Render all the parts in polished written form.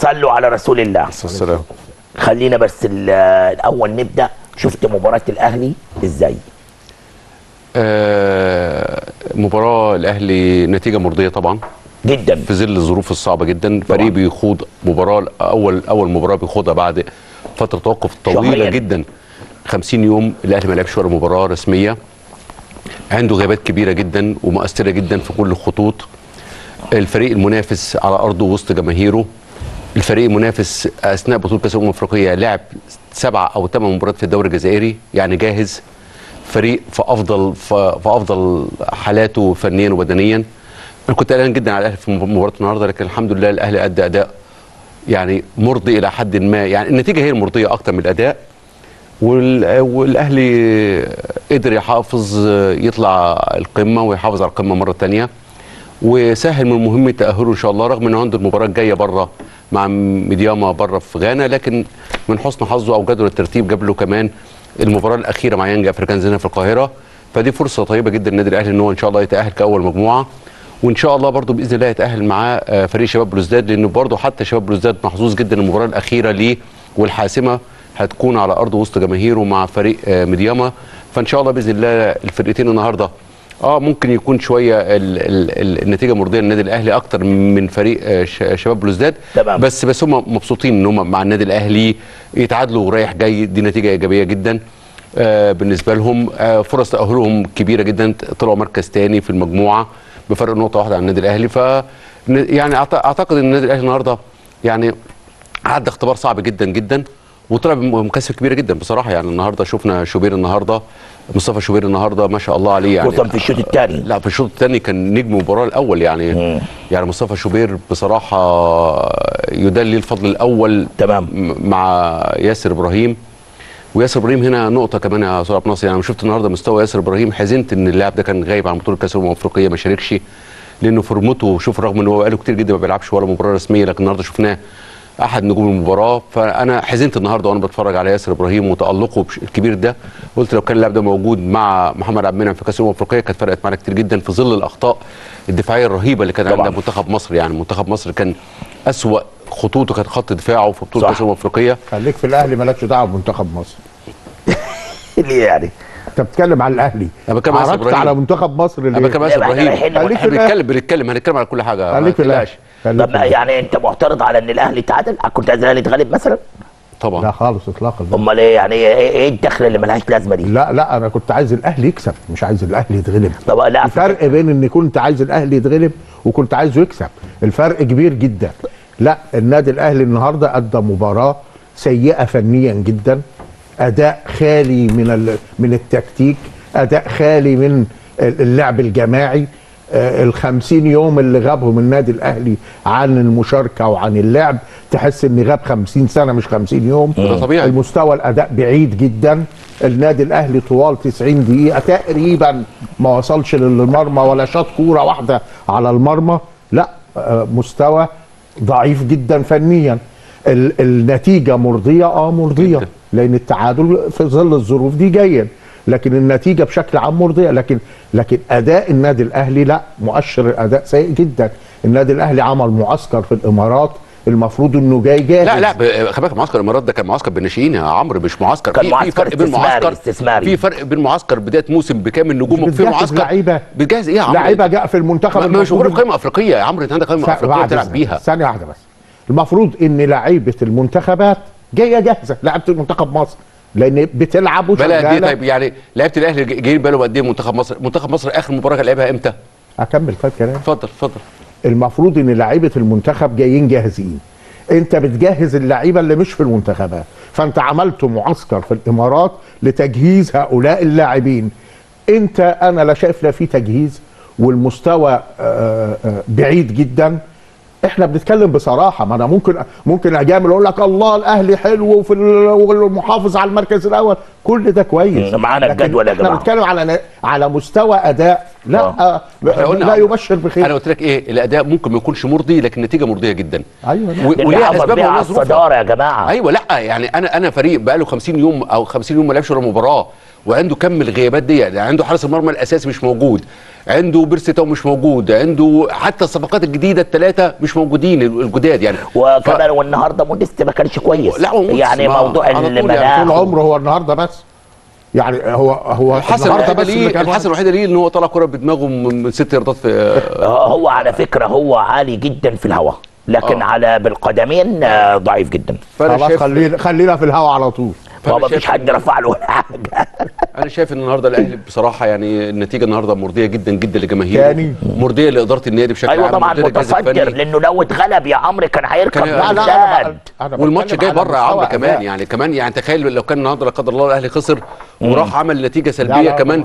صلوا على رسول الله عليه الصلاة والسلام. خلينا بس الأول نبدأ. شفت مباراة الأهلي إزاي؟ مباراة الأهلي نتيجة مرضية طبعا جدا في ظل الظروف الصعبة جدا. فريق بيخوض مباراة أول مباراة بيخوضها بعد فترة توقف طويلة جدا 50 يوم. الأهلي ما لعبش ولا مباراة رسمية، عنده غيابات كبيرة جدا ومؤثرة جدا في كل الخطوط. الفريق المنافس على أرضه وسط جماهيره، الفريق المنافس أثناء بطولة كأس الأمم الأفريقية لعب 7 أو 8 مباريات في الدوري الجزائري، يعني جاهز. فريق في أفضل حالاته فنيا وبدنيا. أنا كنت قلقان جدا على الأهلي في مباراة النهارده، لكن الحمد لله الأهلي أدى أداء يعني مرضي إلى حد ما، يعني النتيجة هي المرضية أكتر من الأداء. والأهلي قدر يحافظ يطلع القمة ويحافظ على القمة مرة تانية، وسهل من مهمة تأهله إن شاء الله، رغم أنه عنده المباراة الجاية بره مع ميدياما بره في غانا، لكن من حسن حظه أو جدول الترتيب جاب له كمان المباراة الأخيرة مع يانج أفريكانز هنا في القاهرة. فدي فرصة طيبة جدا للنادي الأهلي أنه إن شاء الله يتأهل كأول مجموعة، وإن شاء الله برضه بإذن الله يتأهل معاه فريق شباب بلوزداد، لأنه برضه حتى شباب بلوزداد محظوظ جدا. المباراة الأخيرة ليه والحاسمة هتكون على أرض وسط جماهيره مع فريق ميدياما. فإن شاء الله بإذن الله الفرقتين النهارده ممكن يكون شويه النتيجه مرضيه للنادي الاهلي اكتر من فريق شباب بلوزداد، بس هم مبسوطين ان هم مع النادي الاهلي يتعادلوا رايح جاي. دي نتيجه ايجابيه جدا بالنسبه لهم. فرص تاهلهم كبيره جدا، طلعوا مركز ثاني في المجموعه بفرق نقطه واحده عن النادي الاهلي. ف يعني اعتقد ان النادي الاهلي النهارده يعني عدى اختبار صعب جدا جدا وطلع بمكاسب كبيره جدا بصراحه. يعني النهارده شفنا شوبير، النهارده مصطفى شوبير النهارده ما شاء الله عليه، يعني وصل في الشوط الثاني، لا في الشوط الثاني كان نجم المباراه الاول يعني. يعني مصطفى شوبير بصراحه يدلي الفضل الاول تمام مع ياسر ابراهيم. وياسر ابراهيم هنا نقطه كمان يا استاذ عبد الناصر، يعني شفت النهارده مستوى ياسر ابراهيم. حزنت ان اللاعب ده كان غايب عن بطوله كاس الامم الافريقيه ما شاركش، لانه فورمته شوف رغم ان هو بقاله كتير جدا ما بيلعبش ولا مباراه رسميه، لكن النهارده شفناه احد نجوم المباراه. فانا حزنت النهارده وانا بتفرج على ياسر ابراهيم وتالقه الكبير ده، قلت لو كان اللاعب ده موجود مع محمد عبد المنعم في كاس الامم الافريقيه كانت فرقت معانا كتير جدا، في ظل الاخطاء الدفاعيه الرهيبه اللي كانت عند منتخب مصر. يعني منتخب مصر كان اسوأ خطوطه كان خط دفاعه في بطوله كاس الامم الافريقيه. خليك في الاهلي، مالكش دعوه بمنتخب مصر. ليه يعني؟ انت بتتكلم على الاهلي، انا بتكلم على منتخب مصر اللي انا بتكلم على ابراهيم. هنتكلم على كل حاجه، خليك في الاهلي. طب يعني انت معترض على ان الاهلي اتعادل؟ كنت عايز الاهلي يتغلب مثلا؟ طبعا لا خالص اطلاقا. امال ايه يعني؟ ايه الدخله اللي ملهاش لازمه دي؟ لا انا كنت عايز الاهلي يكسب، مش عايز الاهلي يتغلب. طب لا، الفرق بين ان كنت عايز الاهلي يتغلب وكنت عايزه يكسب الفرق كبير جدا. لا، النادي الاهلي النهارده ادى مباراه سيئه فنيا جدا، اداء خالي من التكتيك، اداء خالي من اللعب الجماعي. ال50 يوم اللي غابهم النادي الاهلي عن المشاركه وعن اللعب، تحس ان غاب 50 سنه مش 50 يوم. طبيعي. المستوى الاداء بعيد جدا. النادي الاهلي طوال 90 دقيقه تقريبا ما وصلش للمرمى ولا شاط كوره واحده على المرمى. لا، مستوى ضعيف جدا فنيا. النتيجه مرضيه، مرضيه لان التعادل في ظل الظروف دي جيد، لكن النتيجه بشكل عام مرضيه. لكن اداء النادي الاهلي لا، مؤشر الاداء سيء جدا. النادي الاهلي عمل معسكر في الامارات، المفروض انه جاي جاهز. لا خلي بالك، معسكر الامارات ده كان معسكر بالناشئين يا عمرو، مش معسكر. كان معسكر استثماري. في فرق بين معسكر بدايه موسم بكامل نجومك، في معسكر لعيبه بتجهز ايه يا عمرو؟ لعيبه جاء في المنتخب، مش موجوده في قائمه افريقيه يا عمرو. انت عندك قائمه افريقيه تلعب بيها. ثانيه واحده بس، المفروض ان لعيبه المنتخبات جايه جاهزه. لعيبه المنتخب مصر لان بتلعب وشغاله. طيب يعني لعيبه الاهلي جايين بالهم قد ايه منتخب مصر؟ منتخب مصر اخر مباراه كان لعبها امتى؟ اكمل طيب كلام. اتفضل. المفروض ان لعيبه المنتخب جايين جاهزين. انت بتجهز اللعيبه اللي مش في المنتخبات، فانت عملت معسكر في الامارات لتجهيز هؤلاء اللاعبين. انا لا شايف لا في تجهيز، والمستوى بعيد جدا. احنا بنتكلم بصراحه، ما انا ممكن اجامل اقول لك الله الاهلي حلو ومحافظ على المركز الاول. كل ده كويس معانا الجدول يا جماعه. احنا بنتكلم على مستوى اداء لا يبشر بخير. انا قلت لك ايه، الاداء ممكن ما يكونش مرضي لكن النتيجه مرضيه جدا. ايوه وليها اسبابها وليها ظروفها يا جماعه. ايوه لا يعني انا فريق بقى له 50 يوم او 50 يوم ما لعبش ولا مباراه، وعنده كم الغيابات دي، يعني عنده حارس المرمى الاساسي مش موجود، عنده بيرستو مش موجود، عنده حتى الصفقات الجديده الثلاثه مش موجودين الجداد يعني. وكمان والنهارده موديست ما كانش كويس، لا يعني موضوع المناعه طول عمره هو النهارده بس، يعني هو الحسن الوحيده ليه ان هو طلع كره بدماغه من 6 ياردات في هو على فكره هو عالي جدا في الهواء لكن على بالقدمين ضعيف جدا. خلاص خلينا في الهواء على طول، ما فيش حد رفع له ولا حاجه. انا شايف ان النهارده الاهلي بصراحه يعني النتيجه النهارده مرضيه جدا جدا للجماهير، يعني مرضيه لاداره النادي بشكل عام. ايوه طبعا متصدر، لانه لو اتغلب يا عمرو كان هيركب بلوزداد، والماتش جاي بره يا عمرو كمان يعني. كمان يعني تخيل لو كان النهارده لا قدر الله الاهلي خسر وراح عمل نتيجه سلبيه كمان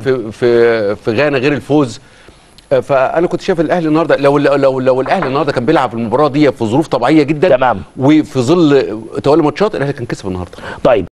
في غانا غير الفوز. فانا كنت شايف الاهلي النهارده لو الاهلي النهارده كان بيلعب المباراه دي في ظروف طبيعيه جدا تمام وفي ظل توالي ماتشات، الاهلي كان كسب النهارده. طيب